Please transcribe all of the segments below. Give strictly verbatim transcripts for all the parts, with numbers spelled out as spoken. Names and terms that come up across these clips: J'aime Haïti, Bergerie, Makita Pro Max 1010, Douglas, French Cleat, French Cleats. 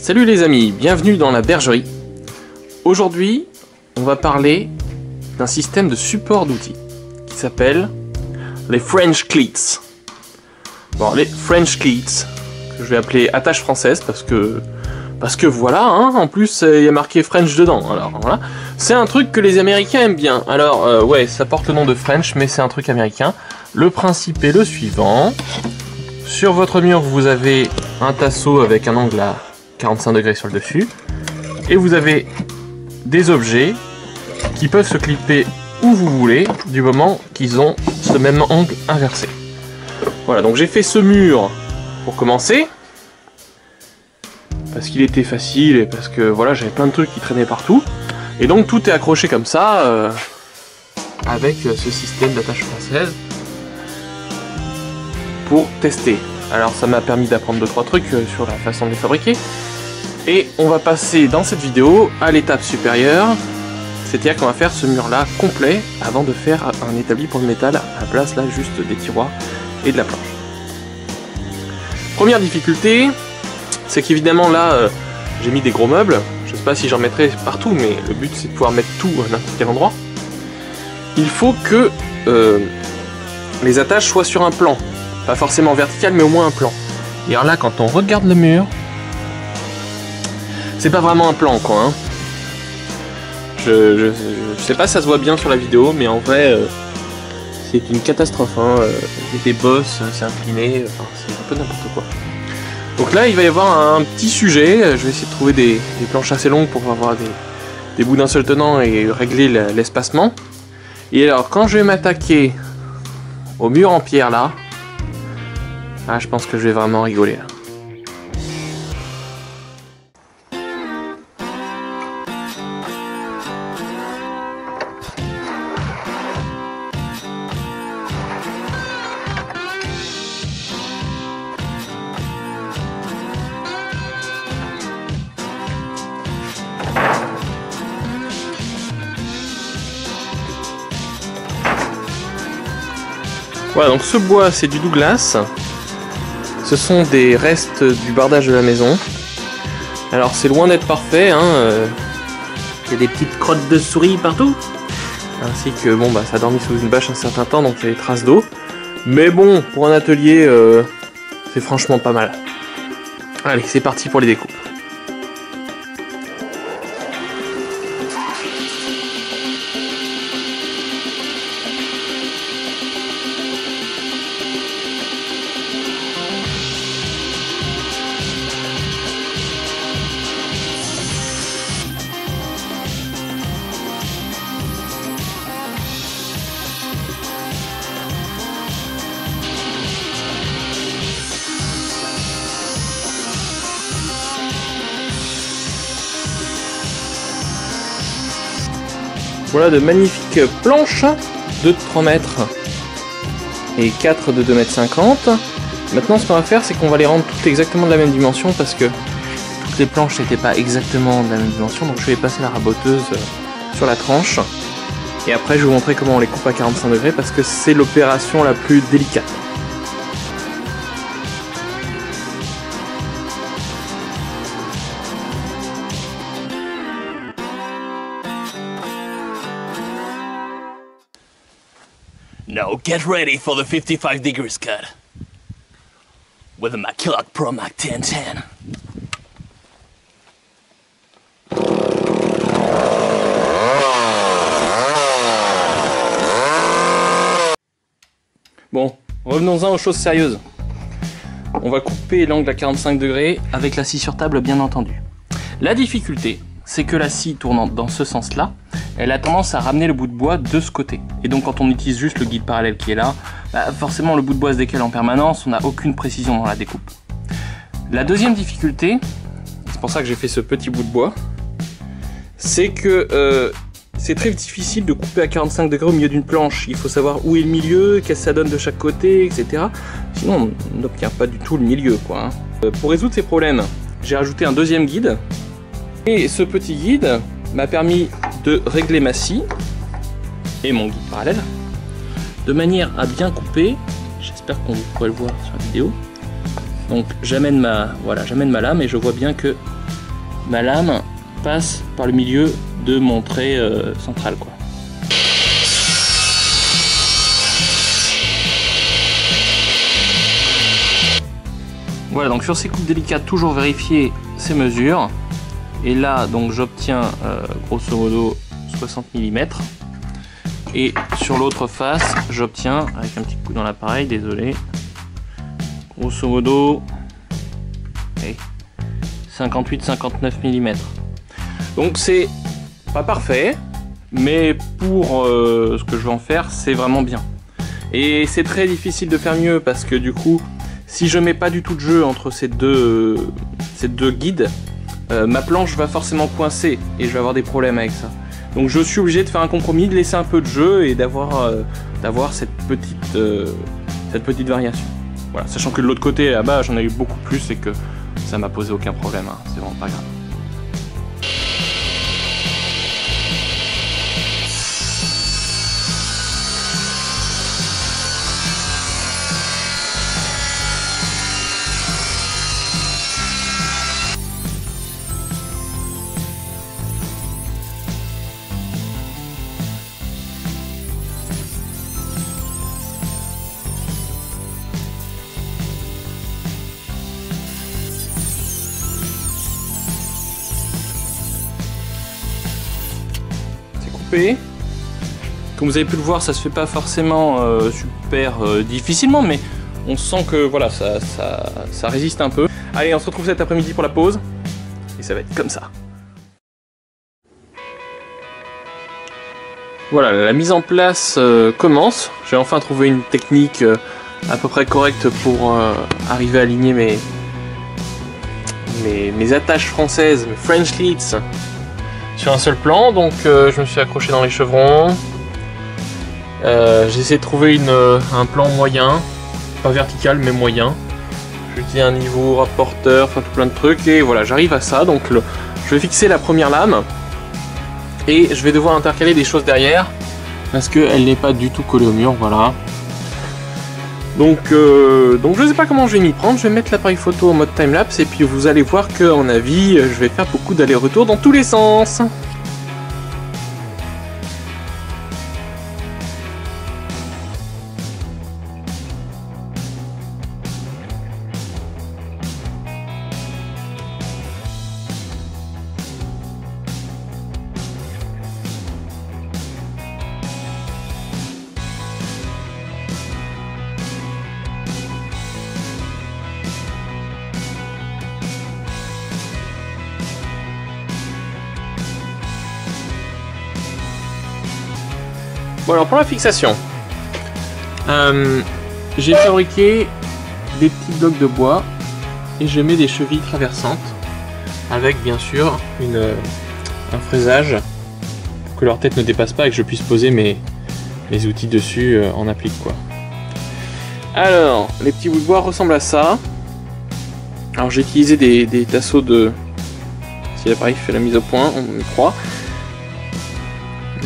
Salut les amis, bienvenue dans la bergerie. Aujourd'hui, on va parler d'un système de support d'outils qui s'appelle les French Cleats. Bon, les French Cleats, que je vais appeler attaches françaises parce que parce que voilà, hein, en plus il y a marqué French dedans. Alors voilà, c'est un truc que les Américains aiment bien. Alors euh, ouais, ça porte le nom de French, mais c'est un truc américain. Le principe est le suivant. Sur votre mur, vous avez un tasseau avec un angle à quarante-cinq degrés sur le dessus. Et vous avez des objets qui peuvent se clipper où vous voulez, du moment qu'ils ont ce même angle inversé. Voilà, donc j'ai fait ce mur pour commencer. Parce qu'il était facile et parce que voilà, j'avais plein de trucs qui traînaient partout. Et donc tout est accroché comme ça, euh, avec ce système d'attache française. Pour tester. Alors ça m'a permis d'apprendre deux trois trucs sur la façon de les fabriquer. Et on va passer dans cette vidéo à l'étape supérieure. C'est-à-dire qu'on va faire ce mur là complet avant de faire un établi pour le métal à la place là juste des tiroirs et de la planche. Première difficulté, c'est qu'évidemment là euh, j'ai mis des gros meubles. Je sais pas si j'en mettrai partout, mais le but c'est de pouvoir mettre tout à n'importe quel endroit. Il faut que euh, les attaches soient sur un plan. Pas forcément vertical, mais au moins un plan. Et alors là, quand on regarde le mur, c'est pas vraiment un plan, quoi. Hein. Je, je, je sais pas si ça se voit bien sur la vidéo, mais en vrai, euh, c'est une catastrophe. Hein. Des bosses, c'est incliné, enfin, c'est un peu n'importe quoi. Donc là, il va y avoir un petit sujet. Je vais essayer de trouver des, des planches assez longues pour avoir des, des bouts d'un seul tenant et régler l'espacement. Et alors, quand je vais m'attaquer au mur en pierre, là, ah, je pense que je vais vraiment rigoler là. Voilà, donc ce bois c'est du Douglas. Ce sont des restes du bardage de la maison. Alors c'est loin d'être parfait, hein. Il y a des petites crottes de souris partout. Ainsi que bon bah ça a dormi sous une bâche un certain temps, donc il y a des traces d'eau. Mais bon, pour un atelier, euh, c'est franchement pas mal. Allez, c'est parti pour les découpes. Voilà de magnifiques planches, deux de trois mètres et quatre de deux mètres cinquante. Maintenant, ce qu'on va faire, c'est qu'on va les rendre toutes exactement de la même dimension parce que toutes les planches n'étaient pas exactement de la même dimension. Donc, je vais passer la raboteuse sur la tranche et après, je vais vous montrer comment on les coupe à quarante-cinq degrés parce que c'est l'opération la plus délicate. Now get ready for the fifty-five degrees cut with the Makita Pro Max ten ten. Bon, revenons-en aux choses sérieuses. On va couper l'angle à quarante-cinq degrés avec la scie sur table, bien entendu. La difficulté, c'est que la scie tournant dans ce sens-là, elle a tendance à ramener le bout de bois de ce côté. Et donc quand on utilise juste le guide parallèle qui est là, bah forcément le bout de bois se décale en permanence, on n'a aucune précision dans la découpe. La deuxième difficulté, c'est pour ça que j'ai fait ce petit bout de bois, c'est que euh, c'est très difficile de couper à quarante-cinq degrés au milieu d'une planche. Il faut savoir où est le milieu, qu'est-ce que ça donne de chaque côté, et cetera. Sinon on n'obtient pas du tout le milieu, quoi, hein. Euh, pour résoudre ces problèmes, j'ai rajouté un deuxième guide. Et ce petit guide m'a permis de régler ma scie et mon guide parallèle de manière à bien couper. J'espère qu'on pourrait le voir sur la vidéo. Donc j'amène ma, voilà, j'amène ma lame et je vois bien que ma lame passe par le milieu de mon trait euh, central, quoi. Voilà, donc sur ces coupes délicates, toujours vérifier ces mesures. Et là, donc j'obtiens euh, grosso modo soixante millimètres. Et sur l'autre face, j'obtiens, avec un petit coup dans l'appareil, désolé, grosso modo cinquante-huit cinquante-neuf millimètres. Donc c'est pas parfait, mais pour euh, ce que je vais en faire, c'est vraiment bien. Et c'est très difficile de faire mieux parce que du coup, si je mets pas du tout de jeu entre ces deux, euh, ces deux guides, euh, ma planche va forcément coincer et je vais avoir des problèmes avec ça. Donc je suis obligé de faire un compromis, de laisser un peu de jeu et d'avoir euh, d'avoir cette petite euh, cette petite variation. Voilà, sachant que de l'autre côté là-bas j'en ai eu beaucoup plus et que ça m'a posé aucun problème, hein. C'est vraiment pas grave. Comme vous avez pu le voir, ça se fait pas forcément euh, super euh, difficilement, mais on sent que voilà, ça, ça, ça résiste un peu. Allez, on se retrouve cet après-midi pour la pause, et ça va être comme ça. Voilà, la mise en place euh, commence. J'ai enfin trouvé une technique euh, à peu près correcte pour euh, arriver à aligner mes, mes, mes attaches françaises, mes French Cleats, sur un seul plan. Donc euh, je me suis accroché dans les chevrons, euh, j'ai essayé de trouver une, euh, un plan moyen, pas vertical mais moyen, j'ai utilisé un niveau rapporteur, enfin tout plein de trucs, et voilà, j'arrive à ça. Donc le, je vais fixer la première lame et je vais devoir intercaler des choses derrière parce qu'elle n'est pas du tout collée au mur. Voilà, donc, euh, donc je ne sais pas comment je vais m'y prendre. Je vais mettre l'appareil photo en mode timelapse et puis vous allez voir que, à mon avis, je vais faire beaucoup d'allers-retours dans tous les sens. Bon, alors pour la fixation, euh, j'ai fabriqué des petits blocs de bois et je mets des chevilles traversantes avec bien sûr une, un fraisage pour que leur tête ne dépasse pas et que je puisse poser mes, mes outils dessus en applique, quoi. Alors les petits bouts de bois ressemblent à ça. Alors j'ai utilisé des, des tasseaux de... Si l'appareil fait la mise au point, on y croit.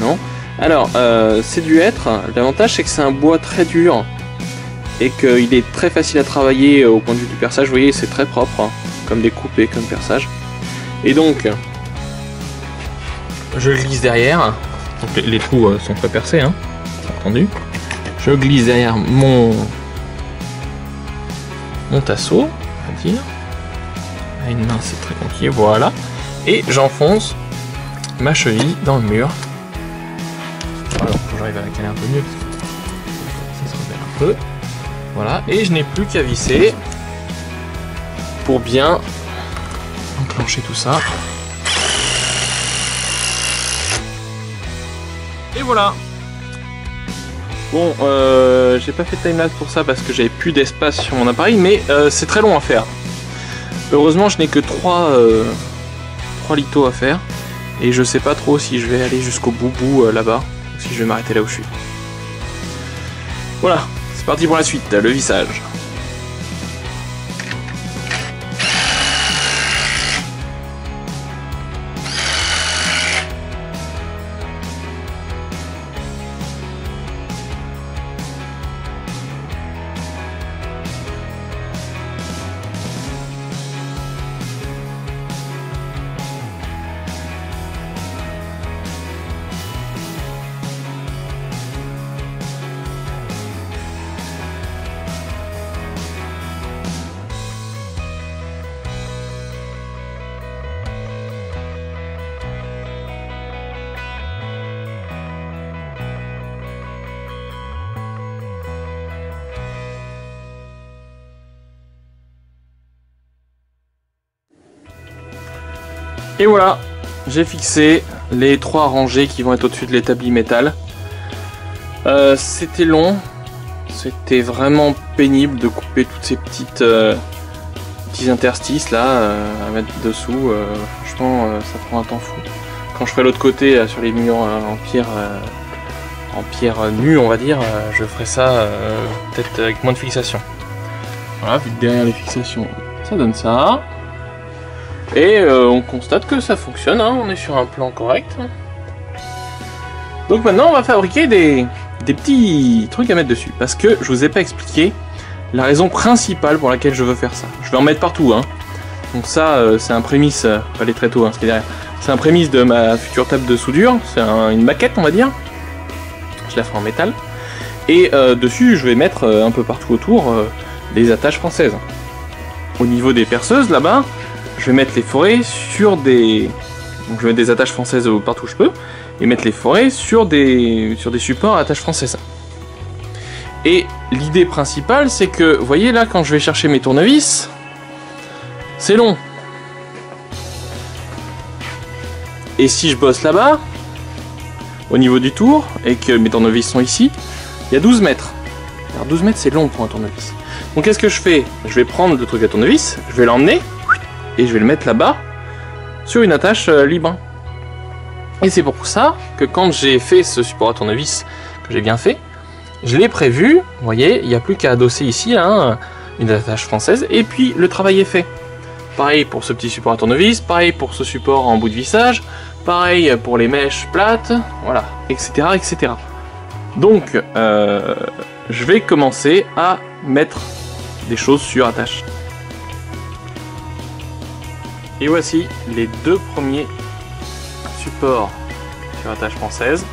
Non. Alors, euh, c'est du hêtre. L'avantage, c'est que c'est un bois très dur et qu'il est très facile à travailler au point de vue du perçage. Vous voyez, c'est très propre, hein, comme découpe et comme perçage. Et donc, je glisse derrière. Donc, les, les trous euh, sont pas percés, hein, entendu. Je glisse derrière mon mon tasseau, on va dire. À une main, c'est très compliqué. Voilà. Et j'enfonce ma cheville dans le mur. Alors, j'arrive à la caler un peu mieux, ça se repère un peu. Voilà, et je n'ai plus qu'à visser pour bien enclencher tout ça. Et voilà. Bon, euh, j'ai pas fait de timelapse pour ça parce que j'avais plus d'espace sur mon appareil, mais euh, c'est très long à faire. Heureusement, je n'ai que trois, euh, trois lithos à faire, et je sais pas trop si je vais aller jusqu'au bout-bout euh, là-bas. Si je vais m'arrêter là où je suis. Voilà, c'est parti pour la suite, le vissage. Et voilà, j'ai fixé les trois rangées qui vont être au-dessus de l'établi métal. Euh, c'était long, c'était vraiment pénible de couper toutes ces petites euh, petits interstices là euh, à mettre dessous. Euh, franchement, euh, ça prend un temps fou. Quand je ferai l'autre côté euh, sur les murs euh, en pierre euh, en pierre euh, nue, on va dire, euh, je ferai ça euh, peut-être avec moins de fixation. Voilà, vu de derrière les fixations, ça donne ça. Et euh, on constate que ça fonctionne, hein, on est sur un plan correct. Donc maintenant on va fabriquer des, des petits trucs à mettre dessus, parce que je vous ai pas expliqué la raison principale pour laquelle je veux faire ça. Je vais en mettre partout, hein. Donc ça euh, c'est un prémisse, euh, pas les tréteaux, hein, ce qui est derrière. C'est un prémisse de ma future table de soudure, c'est un, une maquette on va dire. Je la ferai en métal. Et euh, dessus je vais mettre euh, un peu partout autour euh, des attaches françaises. Au niveau des perceuses là-bas, je vais mettre les forêts sur des... Donc je mets des attaches françaises partout où je peux, et mettre les forêts sur des, sur des supports à attaches françaises. Et l'idée principale, c'est que, vous voyez là, quand je vais chercher mes tournevis, c'est long. Et si je bosse là-bas, au niveau du tour, et que mes tournevis sont ici, il y a douze mètres. Alors douze mètres, c'est long pour un tournevis. Donc qu'est-ce que je fais? Je vais prendre le truc à tournevis, je vais l'emmener, et je vais le mettre là-bas, sur une attache euh, libre. Et c'est pour ça que quand j'ai fait ce support à tournevis, que j'ai bien fait, je l'ai prévu, vous voyez, il n'y a plus qu'à adosser ici hein, une attache française, et puis le travail est fait. Pareil pour ce petit support à tournevis, pareil pour ce support en bout de vissage, pareil pour les mèches plates, voilà, et cetera et cetera. Donc, euh, je vais commencer à mettre des choses sur attache. Et voici les deux premiers supports sur attache française.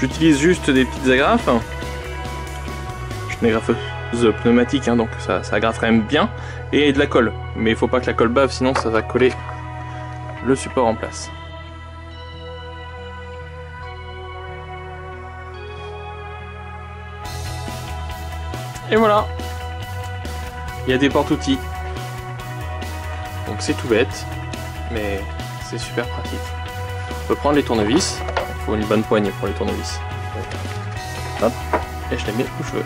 J'utilise juste des petites agrafes. Je suis une agrafeuse pneumatique, hein, donc ça, ça agrafe quand même bien. Et de la colle. Mais il faut pas que la colle bave, sinon ça va coller le support en place. Et voilà. Il y a des porte-outils. Donc c'est tout bête, mais c'est super pratique. On peut prendre les tournevis, il faut une bonne poignée pour les tournevis. Hop, et je les mets où je veux.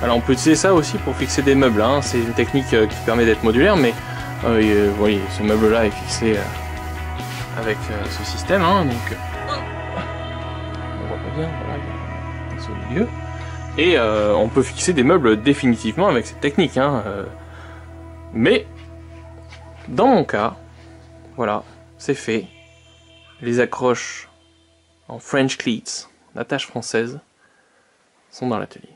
Alors on peut utiliser ça aussi pour fixer des meubles, hein. C'est une technique qui permet d'être modulaire, mais euh, et, euh, vous voyez, ce meuble-là est fixé euh, avec euh, ce système, hein, donc euh, on voit pas bien, voilà, il y a ça au milieu. Et euh, on peut fixer des meubles définitivement avec cette technique, hein, euh, mais dans mon cas, voilà, c'est fait. Les accroches en French Cleats, l'attache française, sont dans l'atelier.